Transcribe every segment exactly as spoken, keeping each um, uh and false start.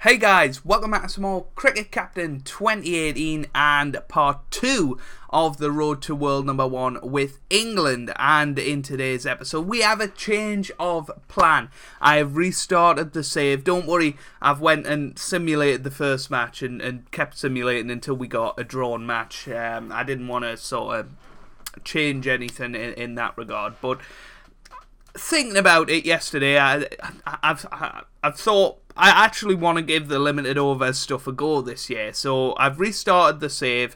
Hey guys, welcome back to some more Cricket Captain twenty eighteen and part two of the Road to World Number One with England. And in today's episode, we have a change of plan. I have restarted the save. Don't worry, I've went and simulated the first match and, and kept simulating until we got a drawn match. Um, I didn't want to sort of change anything in, in that regard, but thinking about it yesterday, I, I, I've I, I've thought I actually want to give the limited overs stuff a go this year. So I've restarted the save,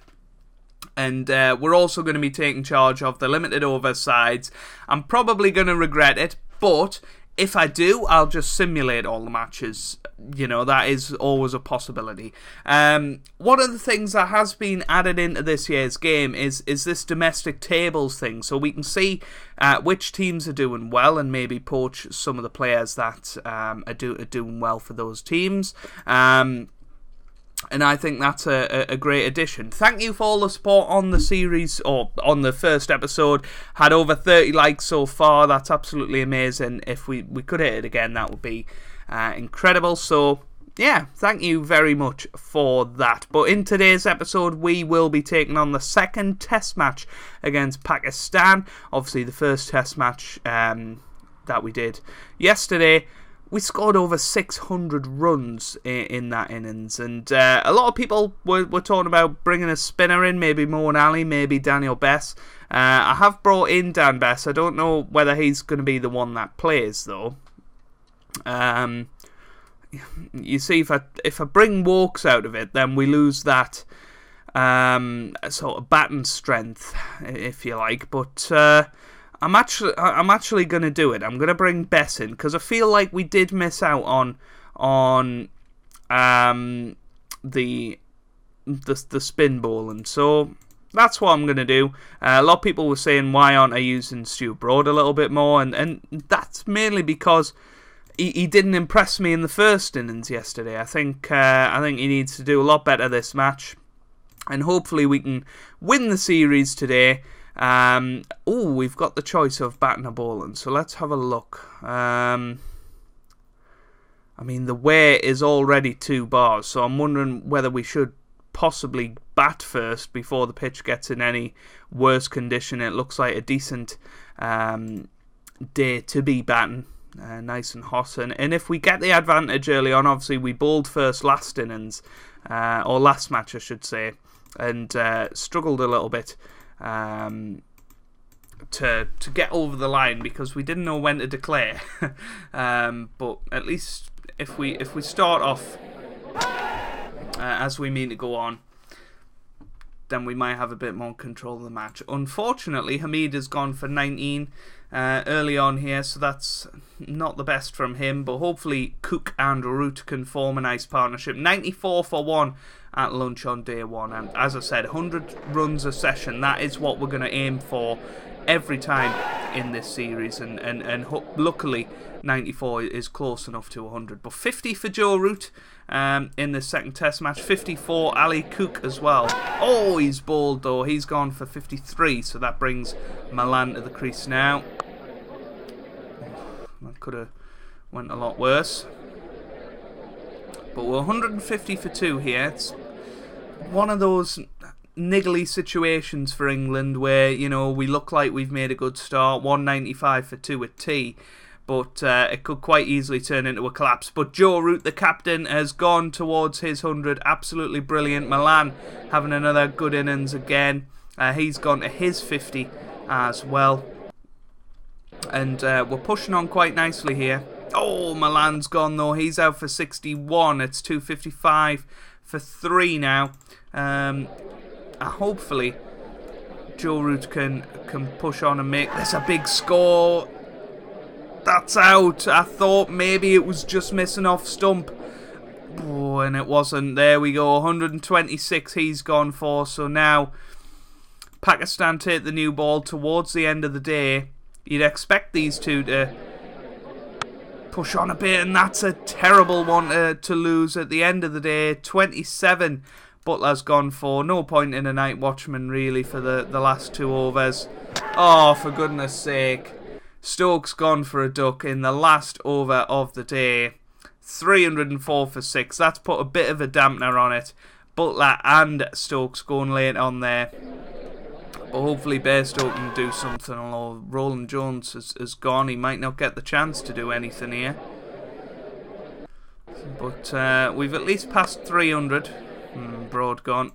and uh, we're also going to be taking charge of the limited overs sides. I'm probably going to regret it, but if I do, I'll just simulate all the matches. You know, that is always a possibility. Um, one of the things that has been added into this year's game is is this domestic tables thing. So we can see uh, which teams are doing well and maybe poach some of the players that um, are, do, are doing well for those teams. Um, and I think that's a, a great addition. Thank you for all the support on the series, or on the first episode. Had over thirty likes so far. That's absolutely amazing. If we, we could hit it again, that would be Uh, incredible. So yeah, thank you very much for that. But in today's episode, we will be taking on the second test match against Pakistan. Obviously the first test match um, that we did yesterday, we scored over six hundred runs in, in that innings, and uh, a lot of people were, were talking about bringing a spinner in, maybe Moeen Ali, maybe Daniel Bess. uh, I have brought in Dan Bess. I don't know whether he's going to be the one that plays though. Um, you see, if I if I bring walks out of it, then we lose that um, sort of batting strength, if you like. But uh, I'm actually I'm actually going to do it. I'm going to bring Bess in because I feel like we did miss out on on um, the the the spin bowling. So that's what I'm going to do. Uh, a lot of people were saying, why aren't I using Stuart Broad a little bit more? And and that's mainly because he didn't impress me in the first innings yesterday. I think uh, I think he needs to do a lot better this match, and hopefully we can win the series today. Um, oh, we've got the choice of batting or bowling, so let's have a look. Um, I mean, the wear is already two bars, so I'm wondering whether we should possibly bat first before the pitch gets in any worse condition. It looks like a decent um, day to be batting. Uh, nice and hot, and, and if we get the advantage early on, obviously we bowled first last innings, uh, or last match I should say, and uh, struggled a little bit um, to to get over the line because we didn't know when to declare. um, but at least if we if we start off uh, as we mean to go on, then we might have a bit more control of the match. Unfortunately, Hamid has gone for nineteen uh, early on here, so that's not the best from him, but hopefully Cook and Root can form a nice partnership. ninety-four for one at lunch on day one, and as I said, one hundred runs a session. That is what we're going to aim for every time in this series, and, and, and luckily ninety-four is close enough to one hundred. But fifty for Joe Root um, in the second test match, fifty-four Ali Cook as well. Oh, he's bowled though, he's gone for fifty-three, so that brings Milan to the crease now. That could have went a lot worse, but we're one hundred fifty for two here. It's one of those niggly situations for England where, you know, we look like we've made a good start, one ninety-five for two at tea, but uh, it could quite easily turn into a collapse. But Joe Root, the captain, has gone towards his one hundred. Absolutely brilliant. Milan having another good innings again. Uh, he's gone to his fifty as well, and uh, we're pushing on quite nicely here. Oh, Milan's gone though, he's out for sixty-one. It's two fifty-five for three now. um Uh, hopefully Joe Root can, can push on and make this a big score. That's out. I thought maybe it was just missing off stump. Oh, and it wasn't. There we go. one hundred twenty-six he's gone for. So now Pakistan take the new ball towards the end of the day. You'd expect these two to push on a bit, and that's a terrible one to, to lose at the end of the day. twenty-seven Butler's gone for. No point in a night watchman really for the, the last two overs. Oh, for goodness sake. Stokes gone for a duck in the last over of the day. three hundred and four for six. That's put a bit of a dampener on it. Butler and Stokes going late on there. Hopefully Bairstow can do something, although Roland Jones has, has gone. He might not get the chance to do anything here. But uh, we've at least passed three hundred. Mm, Broad gone.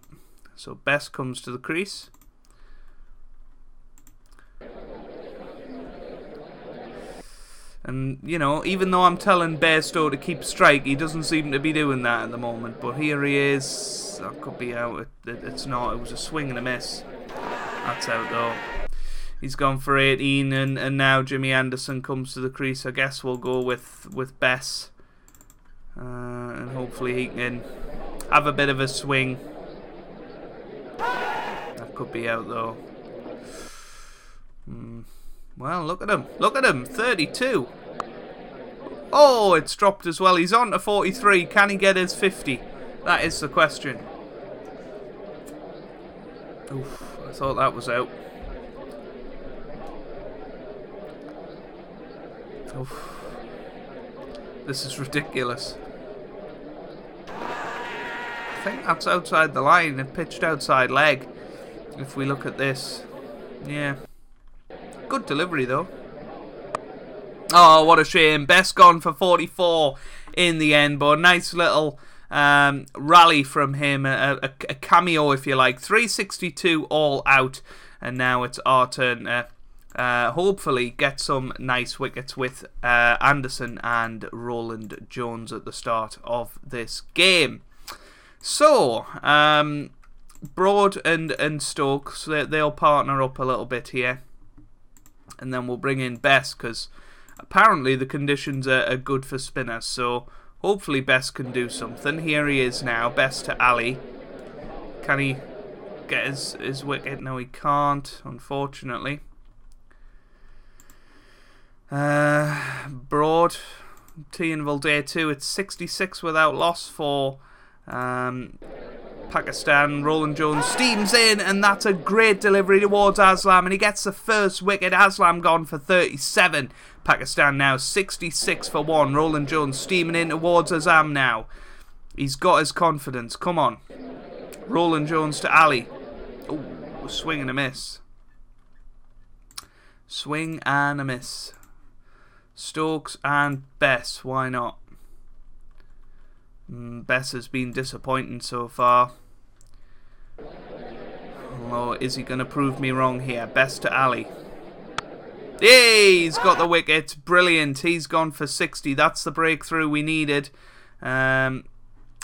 So Bess comes to the crease. And, you know, even though I'm telling Bairstow to keep strike, he doesn't seem to be doing that at the moment. But here he is. That could be out. It, it, it's not. It was a swing and a miss. That's out, though. He's gone for eighteen, and, and now Jimmy Anderson comes to the crease. I guess we'll go with, with Bess. Uh, and hopefully he can have a bit of a swing. That could be out, though. Hmm. Well, look at him. Look at him. thirty-two. Oh, it's dropped as well. He's on to forty-three. Can he get his fifty? That is the question. Oof, I thought that was out. Oof. This is ridiculous. I think that's outside the line and pitched outside leg. If we look at this. Yeah. Good delivery though. Oh, what a shame. Bess gone for forty-four in the end, but a nice little um, rally from him, a, a, a cameo if you like. three sixty-two all out, and now it's our turn to uh, uh, hopefully get some nice wickets with uh, Anderson and Roland Jones at the start of this game. So, um, Broad and, and Stokes, they, they'll partner up a little bit here. And then we'll bring in Bess, because apparently the conditions are, are good for spinners. So hopefully Bess can do something. Here he is now. Bess to Ali. Can he get his, his wicket? No, he can't, unfortunately. Uh, Broad. T and day two. It's sixty-six without loss for um, Pakistan. Roland Jones steams in, and that's a great delivery towards Aslam, and he gets the first wicket. Aslam gone for thirty-seven. Pakistan now sixty-six for one. Roland Jones steaming in towards Azam now. He's got his confidence. Come on. Roland Jones to Ali. Oh, swing and a miss. Swing and a miss. Stokes and Bess. Why not? Bess has been disappointing so far. Oh, is he going to prove me wrong here? Bess to Ali. Yay! He's got the wicket. Brilliant. He's gone for sixty. That's the breakthrough we needed. Um,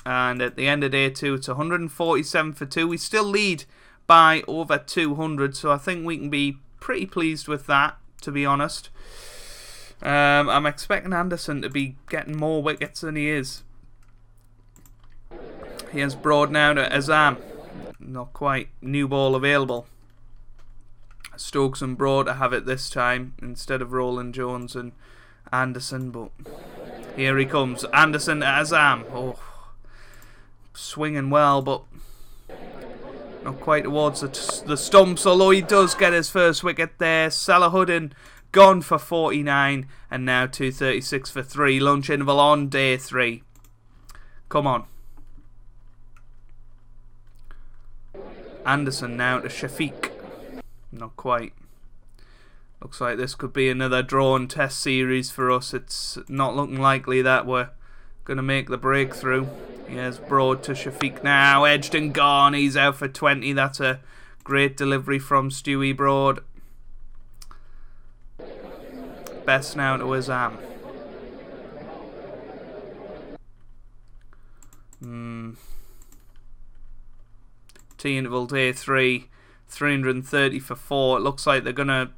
and at the end of day two, it's one hundred forty-seven for two. We still lead by over two hundred, so I think we can be pretty pleased with that, to be honest. Um, I'm expecting Anderson to be getting more wickets than he is. Here's Broad now to Azam. Not quite. New ball available. Stokes and Broad to have it this time instead of Roland Jones and Anderson. But here he comes. Anderson to Azam. Oh, swinging well, but not quite towards the, t the stumps. Although he does get his first wicket there. Salahuddin gone for forty-nine. And now two thirty-six for three. Lunch interval on day three. Come on. Anderson now to Shafiq. Not quite. Looks like this could be another drawn test series for us. It's not looking likely that we're going to make the breakthrough. Here's Broad to Shafiq now. Edged and gone. He's out for twenty. That's a great delivery from Stewie Broad. Bess now to Azam. Hmm. Interval day three, three hundred thirty for four. It looks like they're going to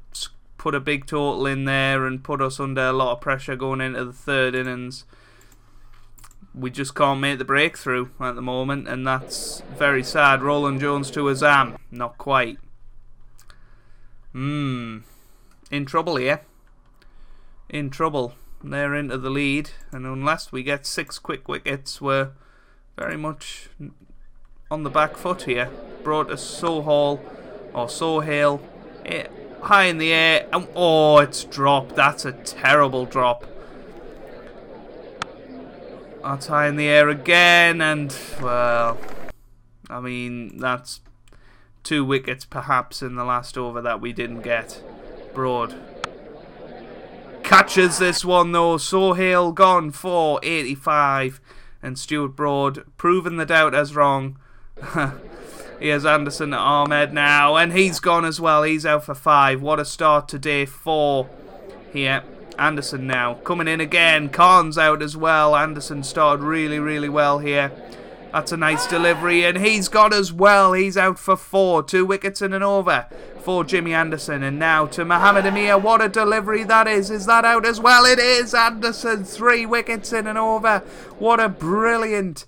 put a big total in there and put us under a lot of pressure going into the third innings. We just can't make the breakthrough at the moment, and that's very sad. Roland Jones to Azam. Not quite. Hmm. In trouble here. In trouble. They're into the lead, and unless we get six quick wickets, we're very much on the back foot here. Brought to Sohail or Sohail. It, high in the air. Um, oh, it's dropped. That's a terrible drop. That's high in the air again, and, well, I mean, that's two wickets perhaps in the last over that we didn't get. Broad catches this one though. Sohail gone for eighty-five, and Stuart Broad proven the doubters wrong. Here's Anderson to Ahmed now, and he's gone as well. He's out for five. What a start to day four here. Anderson now coming in again. Khan's out as well. Anderson started really, really well here. That's a nice delivery, and he's got as well. He's out for four. Two wickets in an over for Jimmy Anderson. And now to Mohammed Amir. What a delivery that is. Is that out as well? It is. Anderson, three wickets in an over. What a brilliant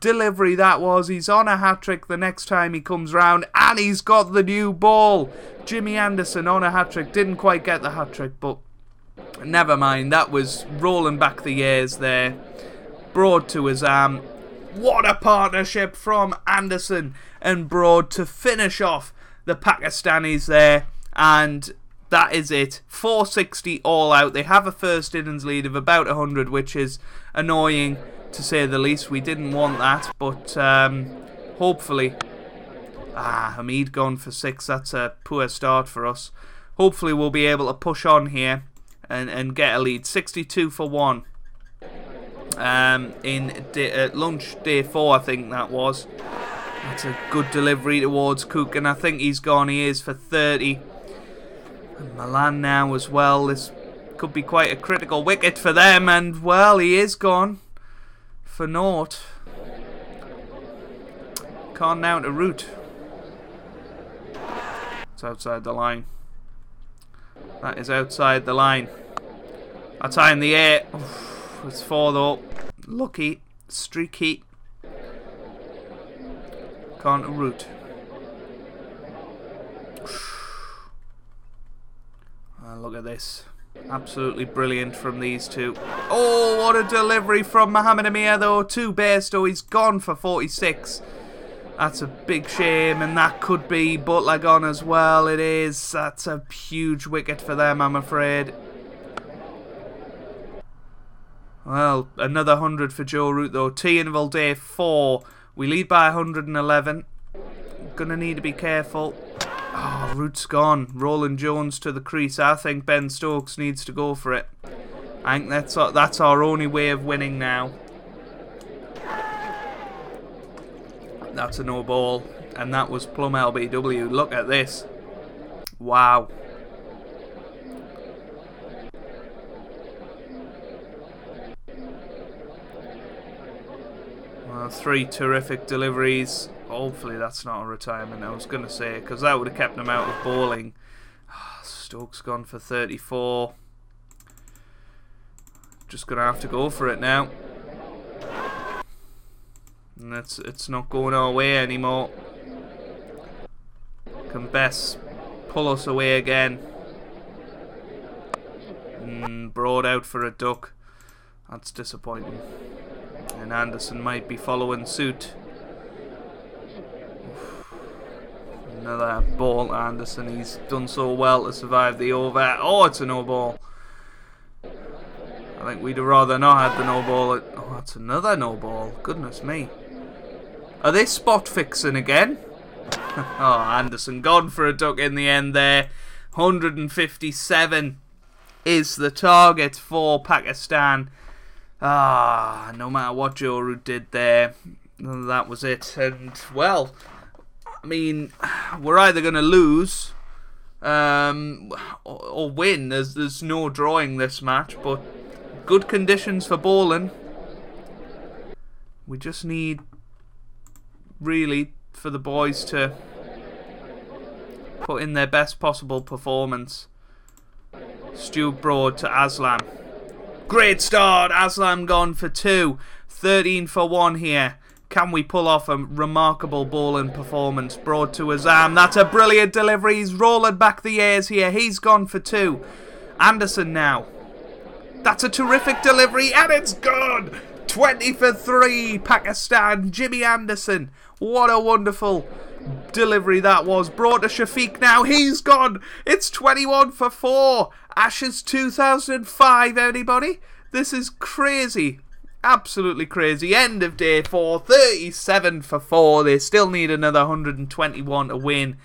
delivery that was. He's on a hat-trick the next time he comes round, and he's got the new ball. Jimmy Anderson on a hat-trick. Didn't quite get the hat-trick, but never mind. That was rolling back the years there. Broad to Azam. What a partnership from Anderson and Broad to finish off the Pakistanis there. And that is it. four sixty all out. They have a first innings lead of about one hundred, which is annoying to say the least. We didn't want that, but um, hopefully... Ah, Hamid gone for six. That's a poor start for us. Hopefully we'll be able to push on here and, and get a lead. sixty-two for one. Um, in day, uh, lunch day four, I think that was. That's a good delivery towards Cook, and I think he's gone. He is for thirty. And Milan now as well. This could be quite a critical wicket for them, and well, he is gone for naught. Khan now to Root. It's outside the line. That is outside the line. That's high in the air. Oof. It's four though. Lucky. Streaky. Can't Root. Oh, look at this. Absolutely brilliant from these two. Oh, what a delivery from Mohammed Amir though. Two Bairstow. He's gone for forty-six. That's a big shame, and that could be Butler gone as well. It is. That's a huge wicket for them, I'm afraid. Well, another one hundred for Joe Root though. T-interval day four. We lead by one hundred eleven. Gonna need to be careful. Oh, Root's gone. Roland Jones to the crease. I think Ben Stokes needs to go for it. I think that's our, that's our only way of winning now. That's a no ball. And that was plum L B W. Look at this. Wow. Three terrific deliveries. Hopefully that's not a retirement, I was going to say, because that would have kept them out of bowling. Stokes gone for thirty-four. Just going to have to go for it now. And it's, it's not going our way anymore. Can Bess pull us away again? Mm, Broad out for a duck. That's disappointing. And Anderson might be following suit. Oof. Another ball, Anderson. He's done so well to survive the over. Oh, it's a no ball. I think we'd have rather not had the no ball. Oh, that's another no ball. Goodness me. Are they spot fixing again? Oh, Anderson gone for a duck in the end there. one hundred fifty-seven is the target for Pakistan. Ah, no matter what Joe Root did there, that was it. And, well, I mean, we're either going to lose um, or, or win. There's, there's no drawing this match, but good conditions for bowling. We just need, really, for the boys to put in their best possible performance. Stuart Broad to Aslam. Great start. Aslam gone for two. thirteen for one here. Can we pull off a remarkable bowling performance? Broad to Azam. That's a brilliant delivery. He's rolling back the airs here. He's gone for two. Anderson now. That's a terrific delivery, and it's good. twenty for three. Pakistan. Jimmy Anderson. What a wonderful delivery that was. Brought to Shafiq now. He's gone. It's twenty-one for four. Ashes two thousand five, everybody. This is crazy. Absolutely crazy. End of day four. thirty-seven for four. They still need another one hundred twenty-one to win.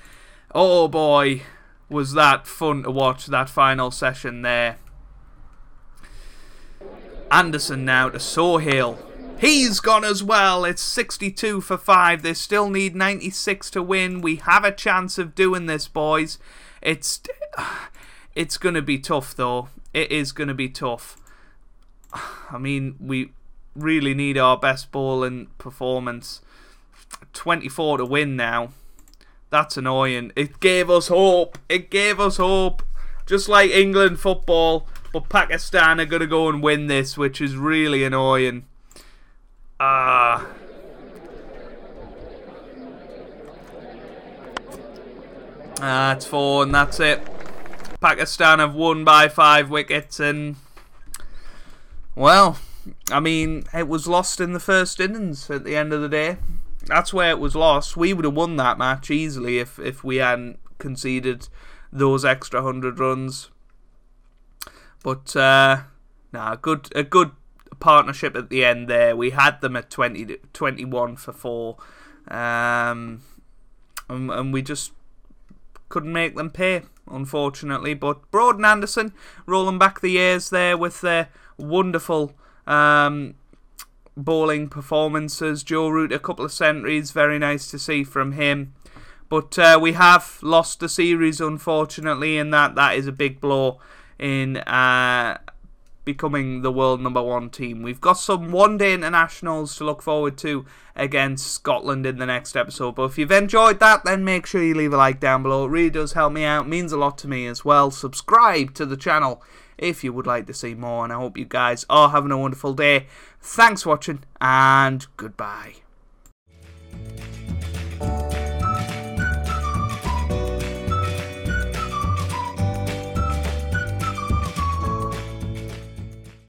Oh boy, was that fun to watch, that final session there. Anderson now to Sohail. He's gone as well. It's sixty-two for five. They still need ninety-six to win. We have a chance of doing this, boys. It's it's going to be tough, though. It is going to be tough. I mean, we really need our best ball and performance. twenty-four to win now. That's annoying. It gave us hope. It gave us hope. Just like England football. But Pakistan are going to go and win this, which is really annoying. Ah. Uh, that's four and that's it. Pakistan have won by five wickets and... Well, I mean, it was lost in the first innings at the end of the day. That's where it was lost. We would have won that match easily if, if we hadn't conceded those extra one hundred runs. But, uh, nah, good, a good partnership at the end there. We had them at twenty-one for four. Um, and, and we just couldn't make them pay, unfortunately. But Broad and Anderson rolling back the years there with their... Wonderful um, bowling performances. Joe Root, a couple of centuries. Very nice to see from him. But uh, we have lost the series, unfortunately, and that, that is a big blow in uh, becoming the world number one team. We've got some one-day internationals to look forward to against Scotland in the next episode. But if you've enjoyed that, then make sure you leave a like down below. It really does help me out. It means a lot to me as well. Subscribe to the channel if you would like to see more, and I hope you guys are having a wonderful day. Thanks for watching, and goodbye.